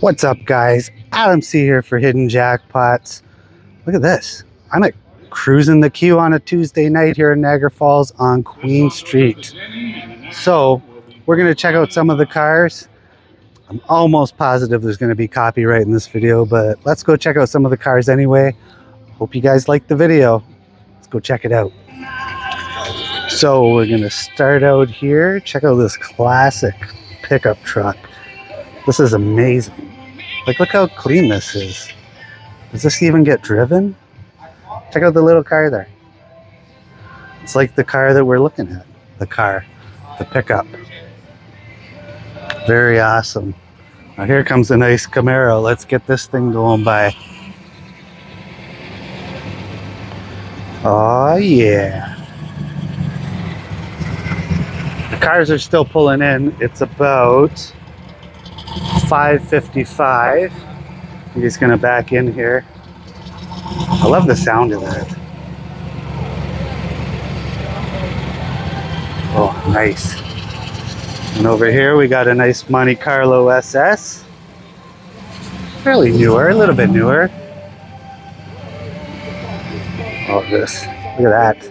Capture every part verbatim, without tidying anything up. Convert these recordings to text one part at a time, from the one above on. What's up, guys? Adam C here for Hidden Jackpots. Look at this. I'm at Cruising the Q on a Tuesday night here in Niagara Falls on Queen Street. So we're going to check out some of the cars. I'm almost positive there's going to be copyright in this video, but let's go check out some of the cars anyway. Hope you guys liked the video. Let's go check it out. So we're going to start out here. Check out this classic pickup truck. This is amazing. Like, look how clean this is. Does this even get driven? Check out the little car there. It's like the car that we're looking at. The car, the pickup. Very awesome. Now here comes a nice Camaro. Let's get this thing going by. Oh yeah. The cars are still pulling in. It's about five fifty-five. I'm just gonna back in here. I love the sound of that. Oh, nice. And over here we got a nice Monte Carlo S S. Fairly newer, a little bit newer. Oh, this. Look at that.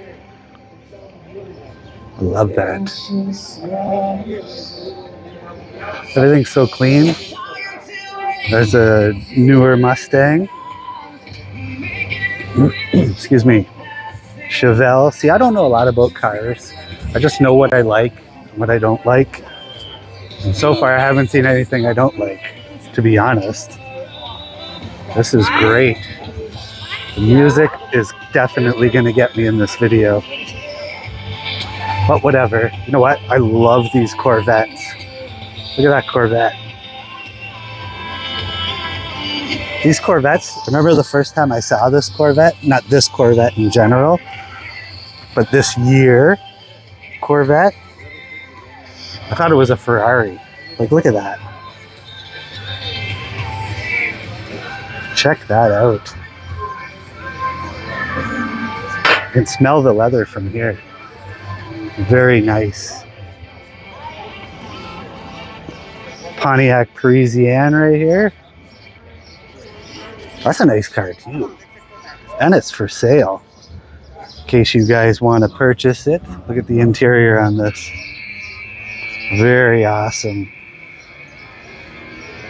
I love that. Everything's so clean. There's a newer Mustang. Excuse me. Chevelle. See, I don't know a lot about cars. I just know what I like and what I don't like. And so far, I haven't seen anything I don't like, to be honest. This is great. The music is definitely going to get me in this video. But whatever. You know what? I love these Corvettes. Look at that Corvette. These Corvettes, remember the first time I saw this Corvette? Not this Corvette in general, but this year Corvette. I thought it was a Ferrari. Like, look at that. Check that out. You can smell the leather from here. Very nice. Pontiac Parisienne right here. That's a nice car too. And it's for sale. In case you guys want to purchase it. Look at the interior on this. Very awesome.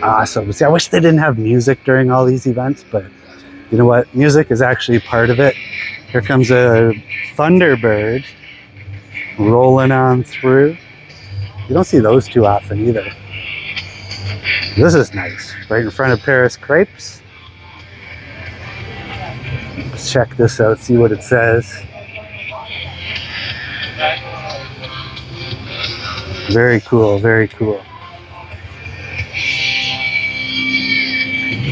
Awesome. See, I wish they didn't have music during all these events, but you know what? Music is actually part of it. Here comes a Thunderbird rolling on through. You don't see those too often either. This is nice, right in front of Paris Crepes. Let's check this out, see what it says. Very cool, very cool.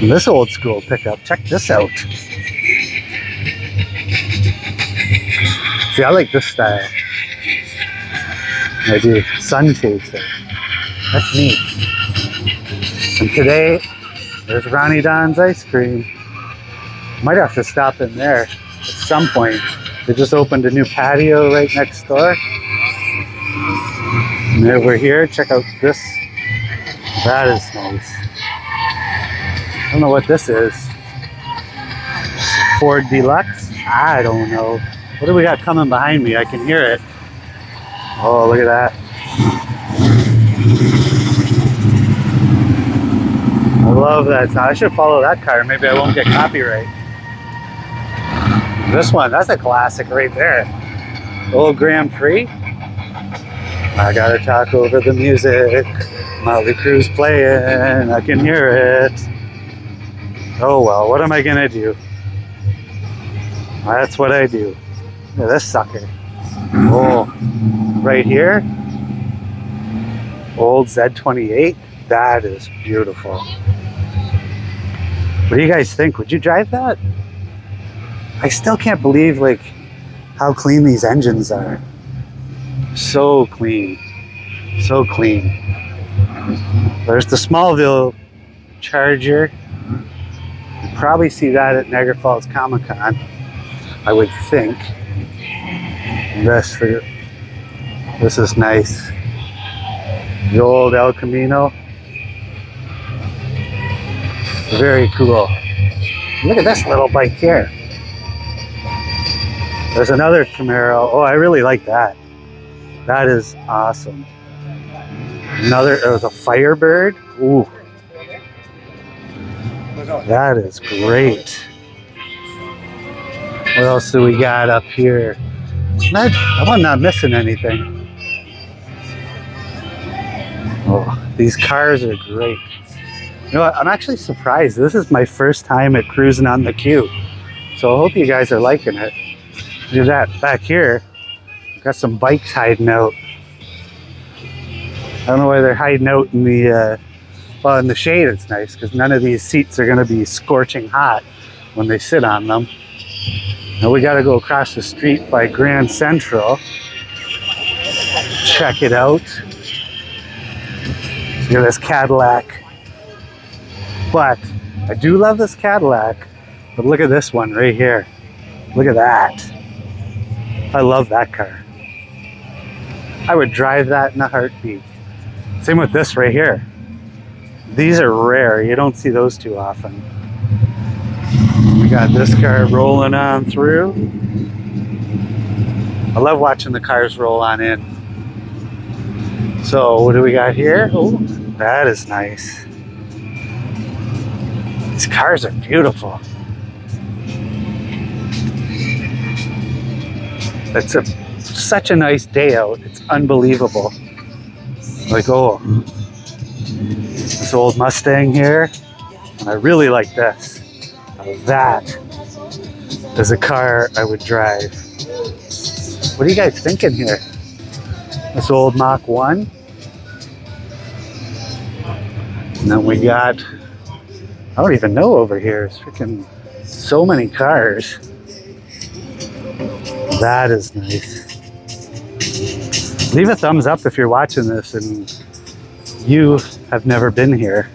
And this old school pickup, check this out. See, I like this style. I do sun chasing. That's neat. And today, there's Ronnie Don's Ice Cream. Might have to stop in there at some point. They just opened a new patio right next door. And over here, check out this. That is nice. I don't know what this is. Ford Deluxe? I don't know. What do we got coming behind me? I can hear it. Oh, look at that. I love that sound. I should follow that car. Maybe I won't get copyright. This one, that's a classic right there. Old Grand Prix. I gotta talk over the music. Motley Crue's playing. I can hear it. Oh well, what am I gonna do? That's what I do. Look at this sucker. Oh, right here. Old Z twenty-eight. That is beautiful. What do you guys think? Would you drive that? I still can't believe like how clean these engines are. So clean. So clean. There's the Smallville Charger. You'll probably see that at Niagara Falls Comic-Con, I would think. This, this is nice. The old El Camino. Very cool. Look at this little bike here. There's another Camaro. Oh, I really like that. That is awesome. Another, it was a Firebird. Ooh. That is great. What else do we got up here? Not, I'm not missing anything. Oh, these cars are great. You know what, I'm actually surprised. This is my first time at Cruising on the Q. So I hope you guys are liking it. Look at that, back here. Got some bikes hiding out. I don't know why they're hiding out in the, uh, well, in the shade it's nice, because none of these seats are gonna be scorching hot when they sit on them. Now we gotta go across the street by Grand Central. Check it out. Look at this Cadillac. But I do love this Cadillac, but look at this one right here. Look at that. I love that car. I would drive that in a heartbeat. Same with this right here. These are rare. You don't see those too often. We got this car rolling on through. I love watching the cars roll on in. So what do we got here? Oh, that is nice. These cars are beautiful. It's a, such a nice day out. It's unbelievable. Like, oh, this old Mustang here. And I really like this. Now that is a car I would drive. What are you guys thinking here? This old Mach one. And then we got, I don't even know over here. It's freaking so many cars. That is nice. Leave a thumbs up if you're watching this and you have never been here.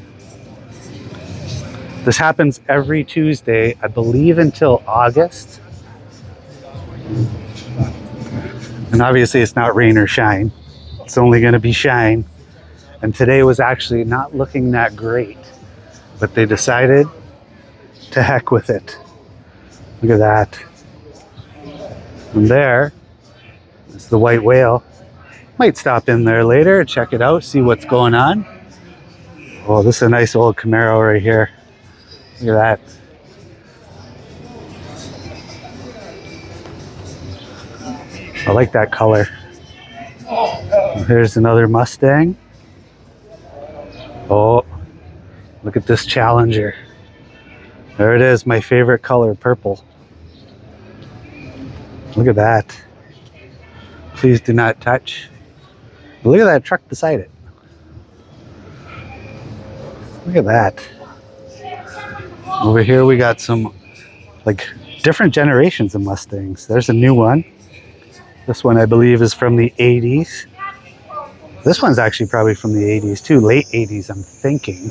This happens every Tuesday, I believe, until August. And obviously it's not rain or shine. It's only going to be shine. And today was actually not looking that great, but they decided to heck with it. Look at that. And there is the White Whale. Might stop in there later, check it out, see what's going on. Oh, this is a nice old Camaro right here. Look at that. I like that color. Here's another Mustang. Oh, look at this Challenger. There it is, my favorite color, purple. Look at that. Please do not touch. Look at that truck beside it. Look at that. Over here we got some like different generations of Mustangs. There's a new one. This one I believe is from the eighties. This one's actually probably from the eighties too, late eighties I'm thinking.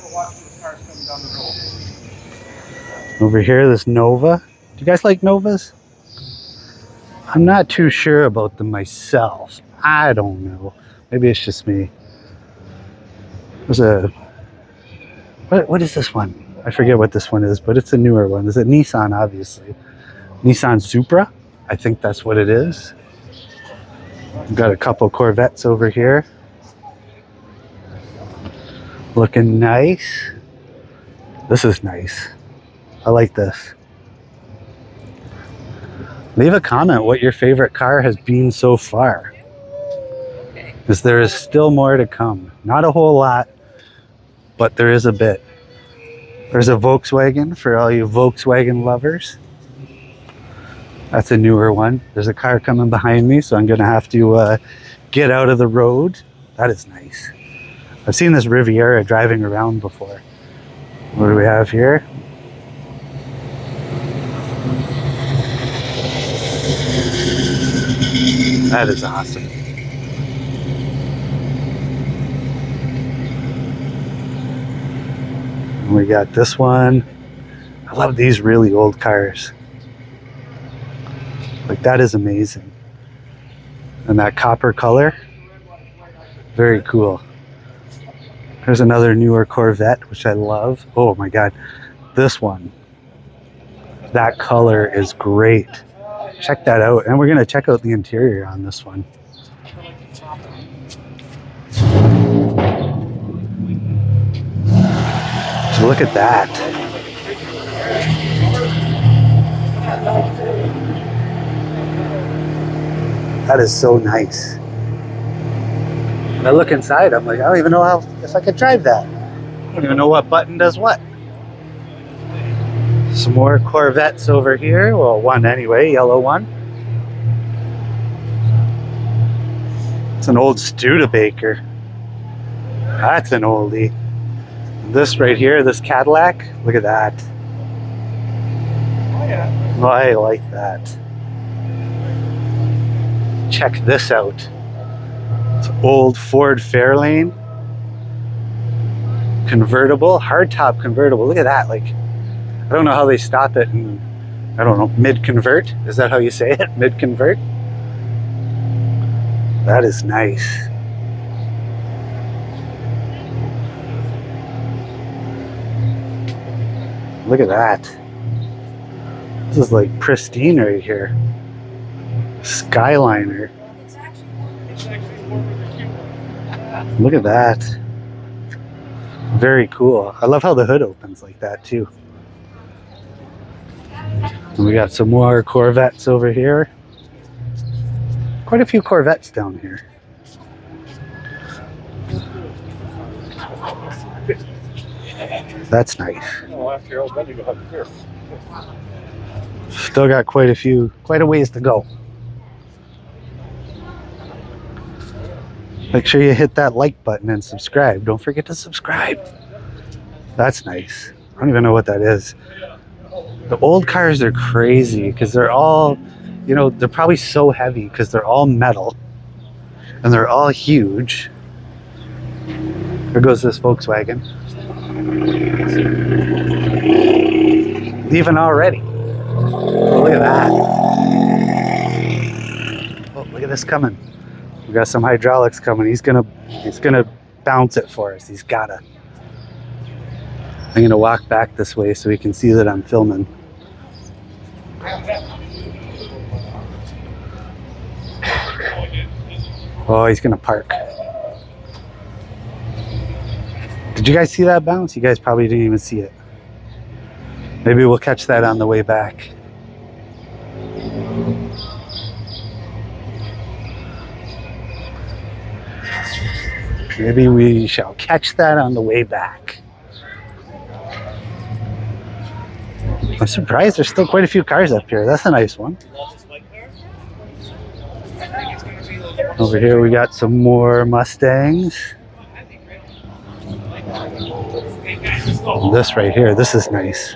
Over here, this Nova. Do you guys like Novas? I'm not too sure about them myself. I don't know. Maybe it's just me. There's a... What, what is this one? I forget what this one is, but it's a newer one. Is it Nissan, obviously? Nissan Supra? I think that's what it is. We've got a couple Corvettes over here. Looking nice. This is nice. I like this. Leave a comment what your favorite car has been so far, because there is still more to come. Not a whole lot, but there is a bit. There's a Volkswagen for all you Volkswagen lovers. That's a newer one. There's a car coming behind me, so I'm gonna have to uh, get out of the road. That is nice. I've seen this Riviera driving around before. What do we have here? That is awesome. And we got this one. I love these really old cars. Like, that is amazing. And that copper color, very cool. There's another newer Corvette, which I love. Oh my God, this one. That color is great. Check that out. And we're gonna check out the interior on this one. So look at that. That is so nice. When I look inside, I'm like, I don't even know how, if I could drive that. I don't even know what button does what. Some more Corvettes over here. Well, one anyway, yellow one. It's an old Studebaker. That's an oldie. This right here, this Cadillac, look at that. Oh, yeah. Oh, I like that. Check this out. It's old Ford Fairlane. Convertible, hardtop convertible. Look at that. Like, I don't know how they stop it in, I don't know, mid-convert. Is that how you say it? Mid-convert? That is nice. Look at that. This is like pristine right here. Skyliner. Look at that. Very cool. I love how the hood opens like that too. And we got some more Corvettes over here. Quite a few Corvettes down here. That's nice. Still got quite a few, quite a ways to go. Make sure you hit that like button and subscribe. Don't forget to subscribe. That's nice. I don't even know what that is. The old cars are crazy because they're all, you know, they're probably so heavy because they're all metal and they're all huge. There goes this Volkswagen. Even already. Oh, look at that. Oh, look at this coming. We got some hydraulics coming. He's gonna he's gonna bounce it for us. He's gotta. I'm gonna walk back this way so he can see that I'm filming. Oh, he's gonna park. Did you guys see that bounce? You guys probably didn't even see it. Maybe we'll catch that on the way back. Maybe we shall catch that on the way back. I'm surprised there's still quite a few cars up here. That's a nice one. Over here we got some more Mustangs. This right here, this is nice.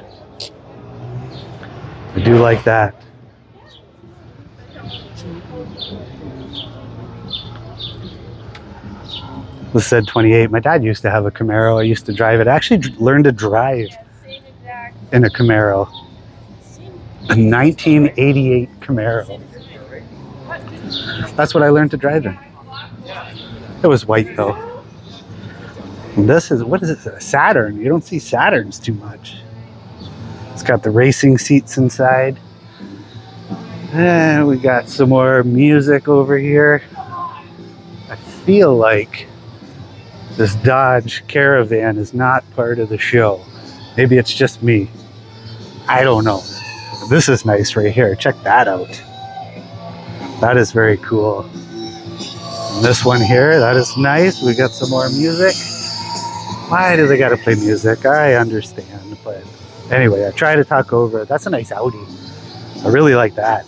I do like that. This said twenty-eight. My dad used to have a Camaro. I used to drive it. I actually learned to drive in a Camaro. A nineteen eighty-eight Camaro. That's what I learned to drive in. It was white though. This is, what is it, a Saturn? You don't see Saturns too much. It's got the racing seats inside. And we got some more music over here. I feel like this Dodge Caravan is not part of the show. Maybe it's just me. I don't know. This is nice right here. Check that out. That is very cool. And this one here, that is nice. We got some more music. Why do they gotta play music? I understand, but anyway, I try to talk over it. That's a nice Audi. I really like that.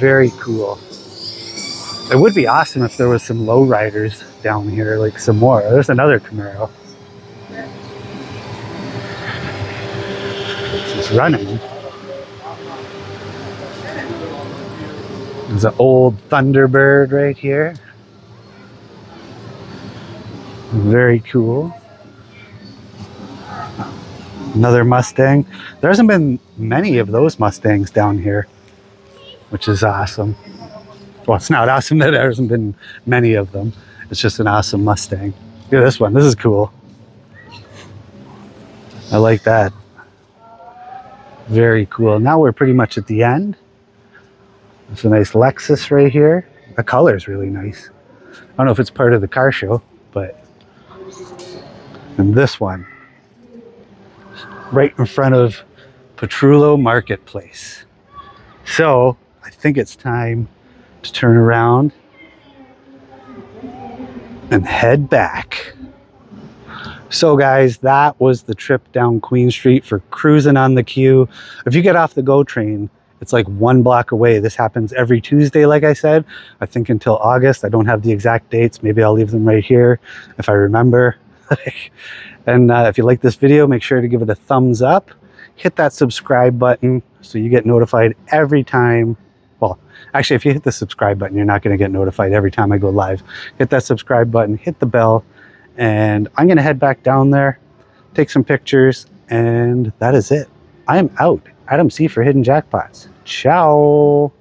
Very cool. It would be awesome if there was some lowriders down here, like some more. There's another Camaro. It's running. There's an old Thunderbird right here. Very cool. Another Mustang. There hasn't been many of those Mustangs down here, which is awesome. Well, it's not awesome that there hasn't been many of them. It's just an awesome Mustang. Look at this one. This is cool. I like that. Very cool. Now we're pretty much at the end. It's a nice Lexus right here. The color is really nice. I don't know if it's part of the car show, but... And this one. Right in front of Petrullo Marketplace. So, I think it's time to turn around and head back. So guys, that was the trip down Queen Street for Cruising on the Q. If you get off the GO train, it's like one block away. This happens every Tuesday, like I said, I think until August. I don't have the exact dates. Maybe I'll leave them right here if I remember. And uh, if you like this video, make sure to give it a thumbs up. Hit that subscribe button so you get notified every time. Well, actually, if you hit the subscribe button, you're not going to get notified every time I go live. Hit that subscribe button, hit the bell, and I'm going to head back down there, take some pictures, and that is it. I am out. Adam C for Hidden Jackpots. Ciao.